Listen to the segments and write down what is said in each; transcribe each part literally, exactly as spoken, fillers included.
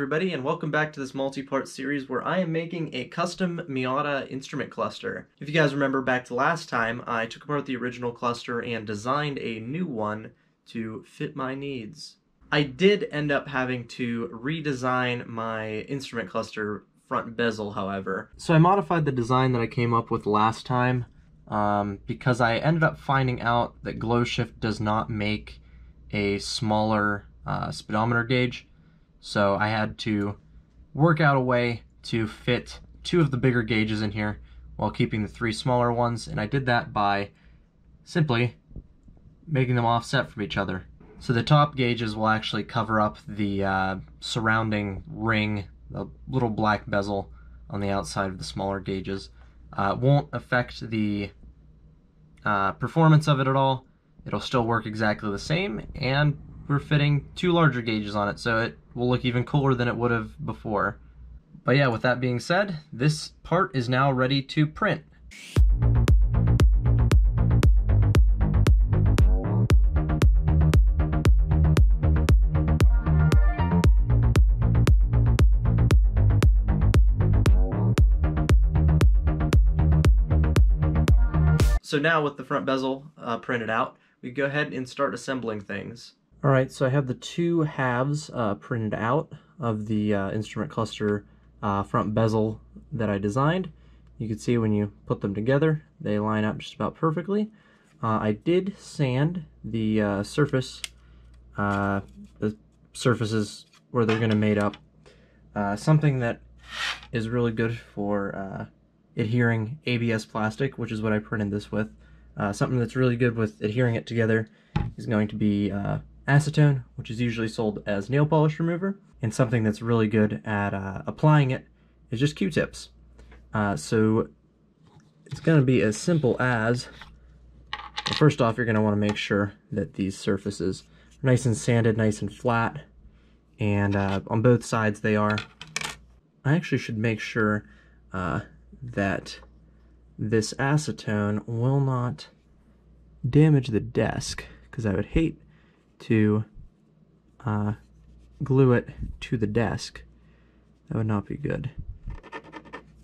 everybody, and welcome back to this multi-part series where I am making a custom Miata instrument cluster. If you guys remember back to last time, I took apart the original cluster and designed a new one to fit my needs. I did end up having to redesign my instrument cluster front bezel, however. So I modified the design that I came up with last time um, because I ended up finding out that Glowshift does not make a smaller uh, speedometer gauge. So I had to work out a way to fit two of the bigger gauges in here while keeping the three smaller ones, and I did that by simply making them offset from each other. So the top gauges will actually cover up the uh, surrounding ring, the little black bezel on the outside of the smaller gauges. Uh, it won't affect the uh, performance of it at all. It'll still work exactly the same, and we're fitting two larger gauges on it, so it will look even cooler than it would have before. But yeah, with that being said, this part is now ready to print. So now with the front bezel uh, printed out, we go ahead and start assembling things. All right, so I have the two halves uh, printed out of the uh, instrument cluster uh, front bezel that I designed. You can see when you put them together, they line up just about perfectly. Uh, I did sand the uh, surface, uh, the surfaces where they're gonna mate up. Uh, something that is really good for uh, adhering A B S plastic, which is what I printed this with. Uh, something that's really good with adhering it together is going to be uh, acetone, which is usually sold as nail polish remover, and something that's really good at uh, applying it is just Q-tips. Uh, so it's going to be as simple as, well, first off, you're going to want to make sure that these surfaces are nice and sanded, nice and flat, and uh, on both sides they are. I actually should make sure uh, that this acetone will not damage the desk, because I would hate to uh, glue it to the desk. That would not be good.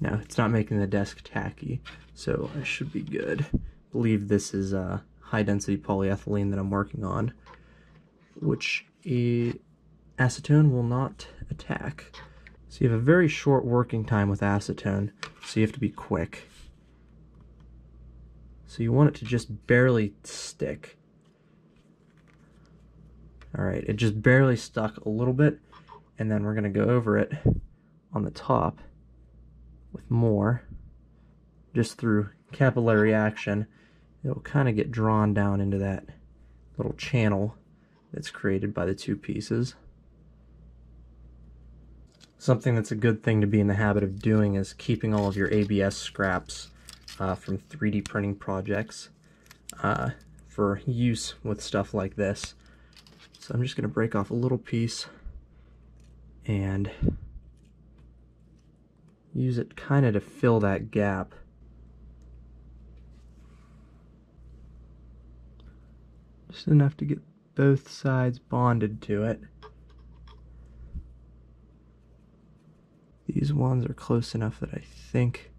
No, it's not making the desk tacky, so I should be good. I believe this is uh, high density polyethylene that I'm working on, which uh, acetone will not attack. So you have a very short working time with acetone, so you have to be quick. So you want it to just barely stick. Alright, it just barely stuck a little bit, and then we're going to go over it on the top with more. Just through capillary action, it'll kind of get drawn down into that little channel that's created by the two pieces. Something that's a good thing to be in the habit of doing is keeping all of your A B S scraps uh, from three D printing projects uh, for use with stuff like this. So I'm just going to break off a little piece and use it kind of to fill that gap. Just enough to get both sides bonded to it. These ones are close enough that I think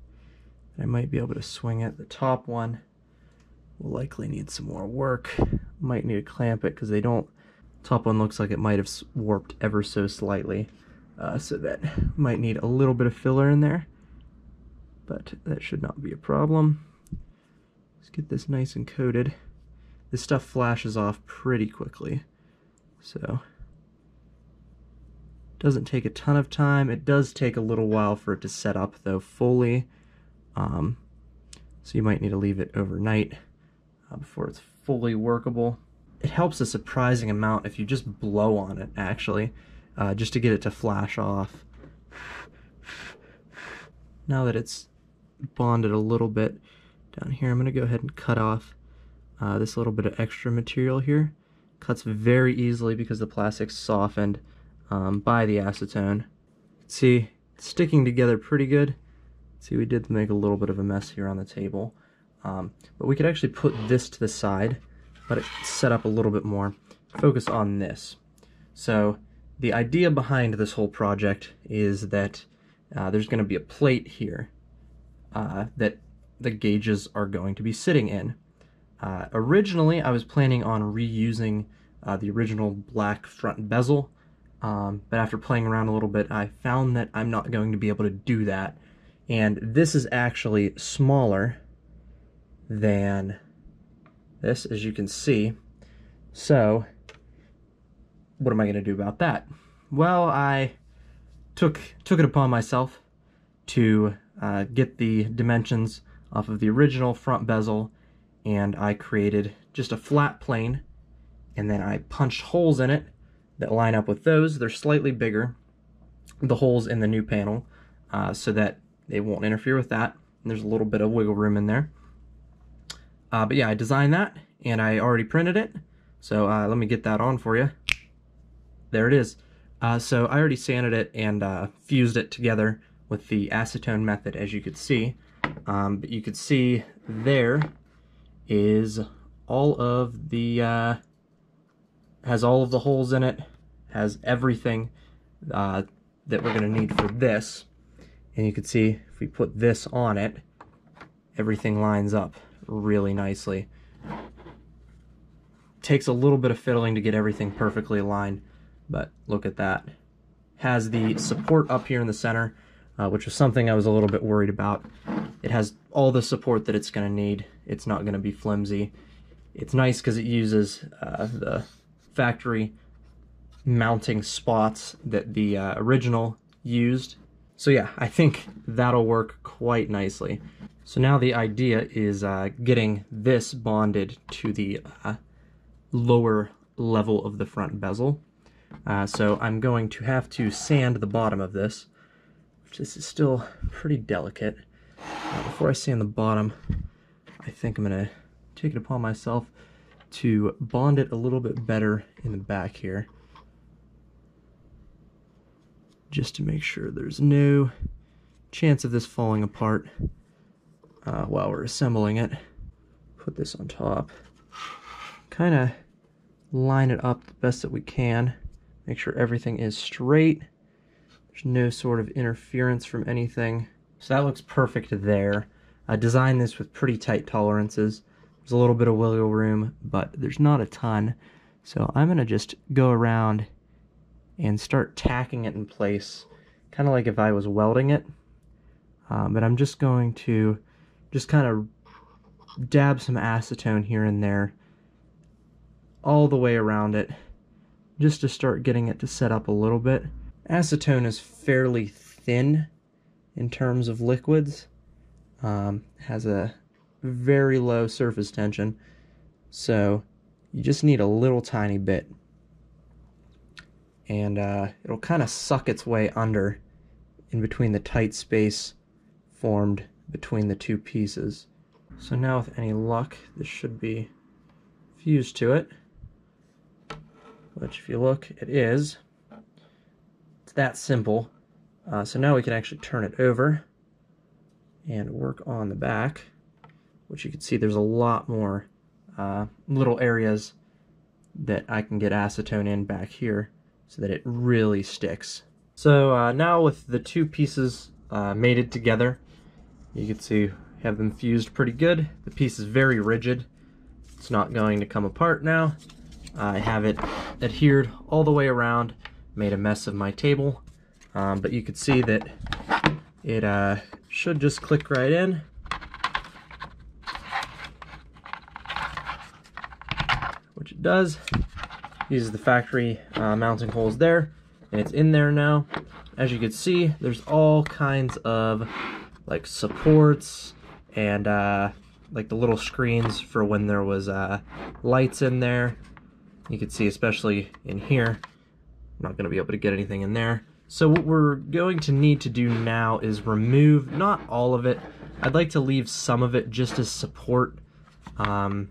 that I might be able to swing it. The top one will likely need some more work. Might need to clamp it because they don't. Top one looks like it might have warped ever so slightly, uh, so that might need a little bit of filler in there, but that should not be a problem. Let's get this nice and coated. This stuff flashes off pretty quickly, so doesn't take a ton of time. It does take a little while for it to set up though fully, um, so you might need to leave it overnight uh, before it's fully workable. It helps a surprising amount if you just blow on it, actually, uh, just to get it to flash off. Now that it's bonded a little bit down here, I'm going to go ahead and cut off uh, this little bit of extra material here. Cuts very easily because the plastic's softened um, by the acetone. See, it's sticking together pretty good. See, we did make a little bit of a mess here on the table, um, but we could actually put this to the side. Let it set up a little bit more. Focus on this. So the idea behind this whole project is that uh, there's going to be a plate here uh, that the gauges are going to be sitting in. Uh, originally, I was planning on reusing uh, the original black front bezel, um, but after playing around a little bit, I found that I'm not going to be able to do that. And this is actually smaller than this, as you can see. So what am I going to do about that? Well, I took took it upon myself to uh, get the dimensions off of the original front bezel, and I created just a flat plane, and then I punched holes in it that line up with those. They're slightly bigger, the holes in the new panel, uh, so that they won't interfere with that. And there's a little bit of wiggle room in there. Uh, but yeah, I designed that, and I already printed it. So uh, let me get that on for you. There it is. Uh, so I already sanded it and uh, fused it together with the acetone method, as you could see. Um, but you could see there is all of the, uh, has all of the holes in it, has everything uh, that we're going to need for this. And you can see if we put this on it, everything lines up really nicely. Takes a little bit of fiddling to get everything perfectly aligned, but look at that. Has the support up here in the center, uh, which was something I was a little bit worried about. It has all the support that it's going to need. It's not going to be flimsy. It's nice because it uses uh, the factory mounting spots that the uh, original used. So yeah, I think that'll work quite nicely. So now the idea is uh, getting this bonded to the uh, lower level of the front bezel. Uh, so I'm going to have to sand the bottom of this, which is still pretty delicate. Uh, before I sand the bottom, I think I'm going to take it upon myself to bond it a little bit better in the back here, just to make sure there's no chance of this falling apart uh, while we're assembling it. Put this on top, kind of line it up the best that we can, make sure everything is straight, there's no sort of interference from anything. So that looks perfect there. I designed this with pretty tight tolerances. There's a little bit of wiggle room, but there's not a ton. So I'm going to just go around and start tacking it in place, kind of like if I was welding it. Um, but I'm just going to just kind of dab some acetone here and there all the way around it, just to start getting it to set up a little bit. Acetone is fairly thin in terms of liquids. Um, has a very low surface tension, so you just need a little tiny bit, and uh, it'll kind of suck its way under in between the tight space formed between the two pieces. So now with any luck, this should be fused to it, which if you look, it is. It's that simple. Uh, so now we can actually turn it over and work on the back, which you can see there's a lot more uh, little areas that I can get acetone in back here so that it really sticks. So uh, now with the two pieces uh, mated together, you can see have them fused pretty good. The piece is very rigid. It's not going to come apart now. I have it adhered all the way around, made a mess of my table. Um, but you can see that it uh, should just click right in. Which it does. Uses the factory uh, mounting holes there, and it's in there now. As you can see, there's all kinds of like supports and uh, like the little screens for when there was uh, lights in there. You can see, especially in here, I'm not going to be able to get anything in there. So what we're going to need to do now is remove, not all of it, I'd like to leave some of it just as support, um,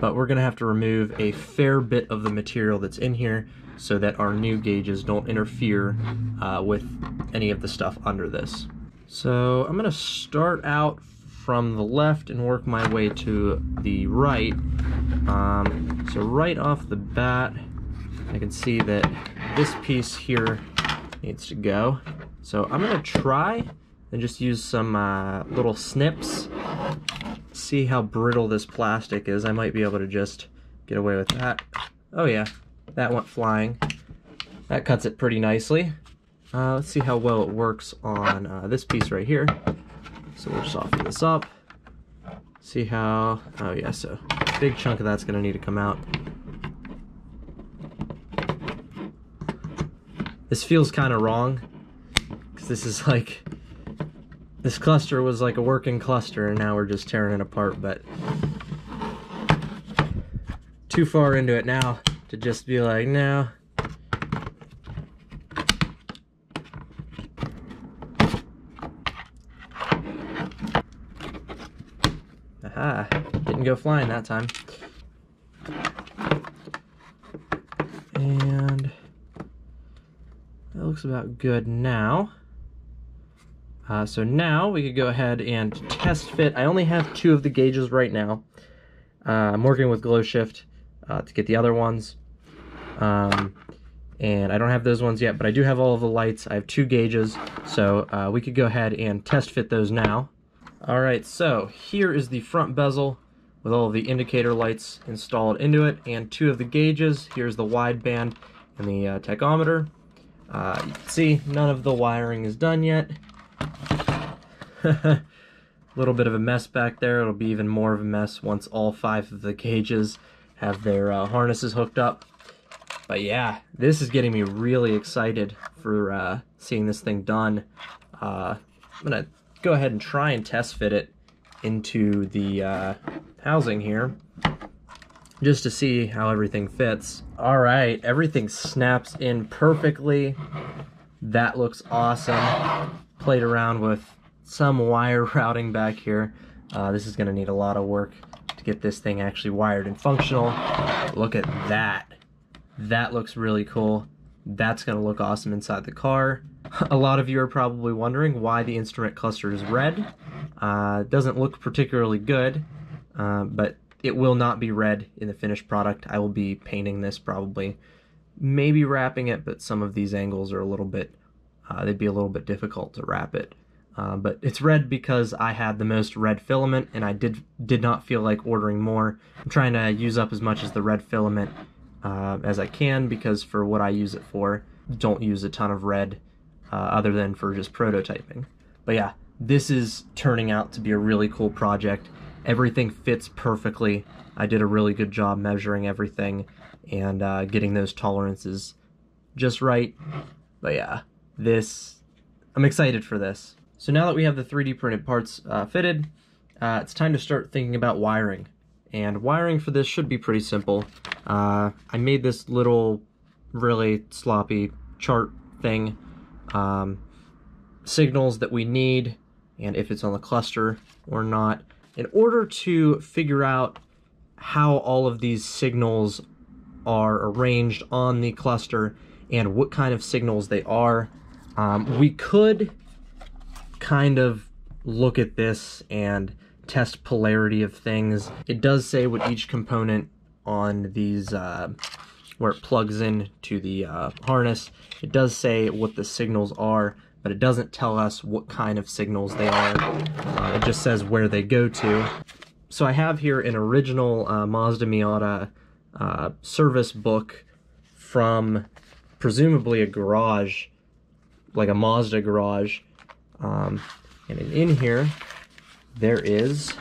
but we're going to have to remove a fair bit of the material that's in here so that our new gauges don't interfere uh, with any of the stuff under this. So I'm going to start out from the left and work my way to the right. Um, so right off the bat, I can see that this piece here needs to go. So I'm gonna try and just use some uh, little snips. See how brittle this plastic is. I might be able to just get away with that. Oh yeah, that went flying. That cuts it pretty nicely. Uh, let's see how well it works on uh, this piece right here. So we'll soften this up. See how, oh yeah, so a big chunk of that's gonna need to come out. This feels kind of wrong, because this is like, this cluster was like a working cluster, and now we're just tearing it apart, but too far into it now to just be like, no. Aha, didn't go flying that time. And that looks about good now. Uh, so now we could go ahead and test fit. I only have two of the gauges right now. Uh, I'm working with Glowshift uh, to get the other ones. Um, and I don't have those ones yet, but I do have all of the lights. I have two gauges, so uh, we could go ahead and test fit those now. All right, so here is the front bezel with all of the indicator lights installed into it and two of the gauges. Here's the wide band and the uh, tachometer. Uh, you can see none of the wiring is done yet. A little bit of a mess back there. It'll be even more of a mess once all five of the gauges have their uh, harnesses hooked up. But yeah, this is getting me really excited for uh, seeing this thing done. Uh, I'm gonna go ahead and try and test fit it into the uh, housing here just to see how everything fits. All right, everything snaps in perfectly. That looks awesome. Played around with some wire routing back here. Uh, this is gonna need a lot of work to get this thing actually wired and functional. Look at that. That looks really cool. That's gonna look awesome inside the car. A lot of you are probably wondering why the instrument cluster is red. Uh, it doesn't look particularly good, uh, but it will not be red in the finished product. I will be painting this probably, maybe wrapping it, but some of these angles are a little bit, uh, they'd be a little bit difficult to wrap it. Uh, but it's red because I had the most red filament and I did, did not feel like ordering more. I'm trying to use up as much as the red filament uh, as I can, because for what I use it for, don't use a ton of red. Uh, other than for just prototyping. But yeah, this is turning out to be a really cool project. Everything fits perfectly. I did a really good job measuring everything and uh, getting those tolerances just right. But yeah, this, I'm excited for this. So now that we have the three D printed parts uh, fitted, uh, it's time to start thinking about wiring. And wiring for this should be pretty simple. Uh, I made this little really sloppy chart thing. Um, signals that we need and if it's on the cluster or not in order to figure out how all of these signals are arranged on the cluster and what kind of signals they are. Um, we could kind of look at this and test polarity of things. It does say what each component on these uh, where it plugs in to the uh, harness. It does say what the signals are, but it doesn't tell us what kind of signals they are. Uh, it just says where they go to. So I have here an original uh, Mazda Miata uh, service book from presumably a garage, like a Mazda garage. Um, and in here, there is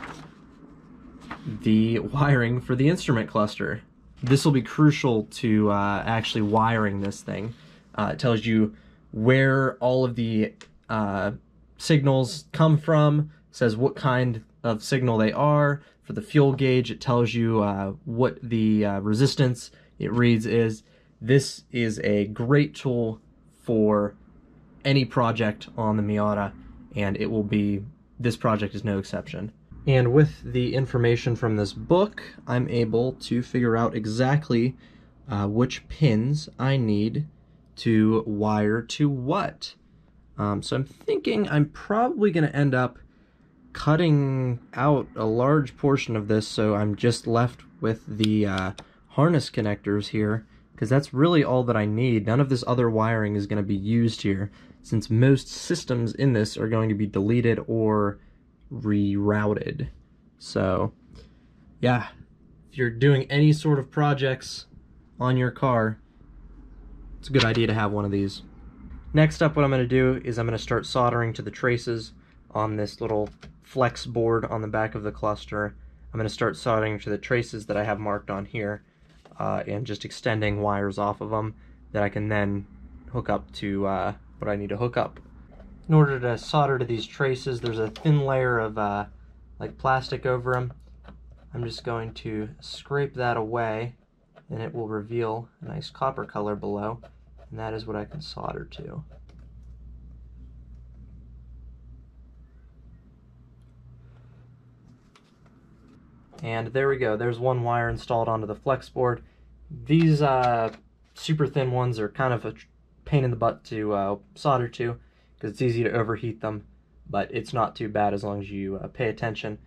the wiring for the instrument cluster. This will be crucial to uh, actually wiring this thing. Uh, it tells you where all of the uh, signals come from, says what kind of signal they are. For the fuel gauge, it tells you uh, what the uh, resistance it reads is. This is a great tool for any project on the Miata, and it will be, this project is no exception. And with the information from this book, I'm able to figure out exactly uh, which pins I need to wire to what. Um, so I'm thinking I'm probably going to end up cutting out a large portion of this, so I'm just left with the uh, harness connectors here because that's really all that I need. None of this other wiring is going to be used here, since most systems in this are going to be deleted or rerouted. So yeah, if you're doing any sort of projects on your car, it's a good idea to have one of these. Next up, what I'm going to do is I'm going to start soldering to the traces on this little flex board on the back of the cluster. I'm going to start soldering to the traces that I have marked on here, uh, and just extending wires off of them that I can then hook up to uh, what I need to hook up. In order to solder to these traces, there's a thin layer of uh, like plastic over them. I'm just going to scrape that away, and it will reveal a nice copper color below, and that is what I can solder to. And there we go, there's one wire installed onto the flex board. These uh, super thin ones are kind of a pain in the butt to uh, solder to, because it's easy to overheat them, but it's not too bad as long as you uh, pay attention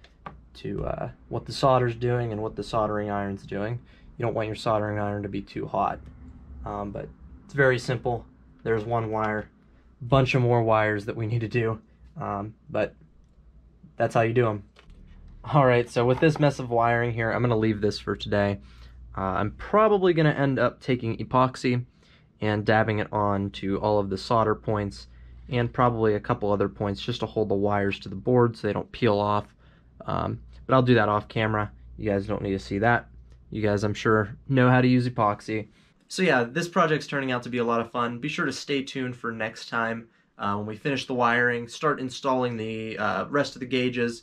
to uh, what the solder's doing and what the soldering iron's doing. You don't want your soldering iron to be too hot, um, but it's very simple. There's one wire, bunch of more wires that we need to do, um, but that's how you do them. Alright, so with this mess of wiring here, I'm going to leave this for today. Uh, I'm probably going to end up taking epoxy and dabbing it on to all of the solder points and probably a couple other points just to hold the wires to the board so they don't peel off. Um, but I'll do that off camera. You guys don't need to see that. You guys, I'm sure, know how to use epoxy. So yeah, this project's turning out to be a lot of fun. Be sure to stay tuned for next time uh, when we finish the wiring, start installing the uh, rest of the gauges,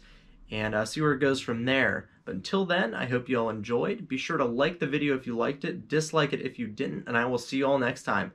and uh, see where it goes from there. But until then, I hope you all enjoyed. Be sure to like the video if you liked it, dislike it if you didn't, and I will see you all next time.